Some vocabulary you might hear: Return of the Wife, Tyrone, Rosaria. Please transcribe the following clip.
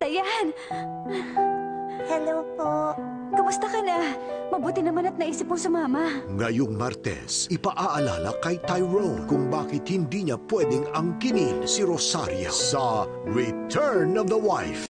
Dayan! Hello po. Kamusta ka na? Mabuti naman at naisip mo sa mama. Ngayong Martes, ipaaalala kay Tyrone kung bakit hindi niya pwedeng angkinin si Rosaria sa Return of the Wife.